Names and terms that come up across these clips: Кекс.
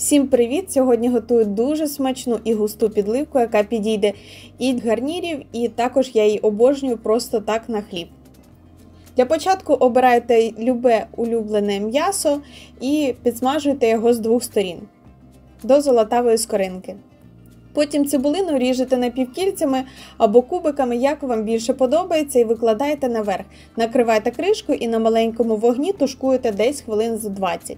Всім привіт! Сьогодні готую дуже смачну і густу підливку, яка підійде і для гарнірів, і також я її обожнюю просто так на хліб. Для початку обирайте любе улюблене м'ясо і підсмажуйте його з двох сторін до золотавої скоринки. Потім цибулину ріжете напівкільцями або кубиками, як вам більше подобається, і викладаєте наверх. Накривайте кришку і на маленькому вогні тушкуєте десь хвилин за 20.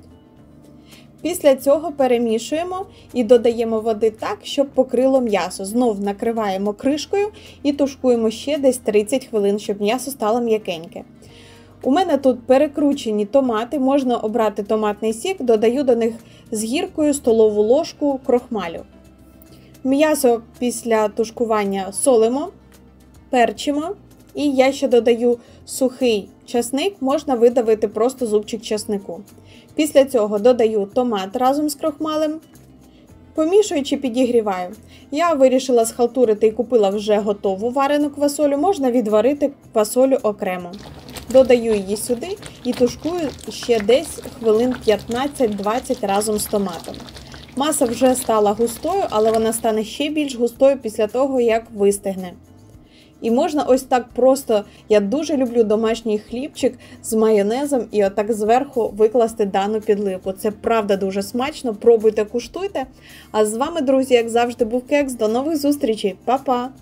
Після цього перемішуємо і додаємо води так, щоб покрило м'ясо. Знов накриваємо кришкою і тушкуємо ще десь 30 хвилин, щоб м'ясо стало м'якеньке. У мене тут перекручені томати, можна обрати томатний сік, додаю до них з гіркою столову ложку крохмалю. М'ясо після тушкування солимо, перчимо, і я ще додаю сухий часник, можна видавити просто зубчик часнику. Після цього додаю томат разом з крохмалем, помішуючи підігріваю. Я вирішила схалтурити і купила вже готову варену квасолю, можна відварити квасолю окремо. Додаю її сюди і тушкую ще десь хвилин 15-20 разом з томатом. Маса вже стала густою, але вона стане ще більш густою після того, як вистигне. І можна ось так просто, я дуже люблю домашній хлібчик з майонезом і отак зверху викласти дану підливку. Це правда дуже смачно, пробуйте, куштуйте. А з вами, друзі, як завжди, був Кекс. До нових зустрічей, па-па!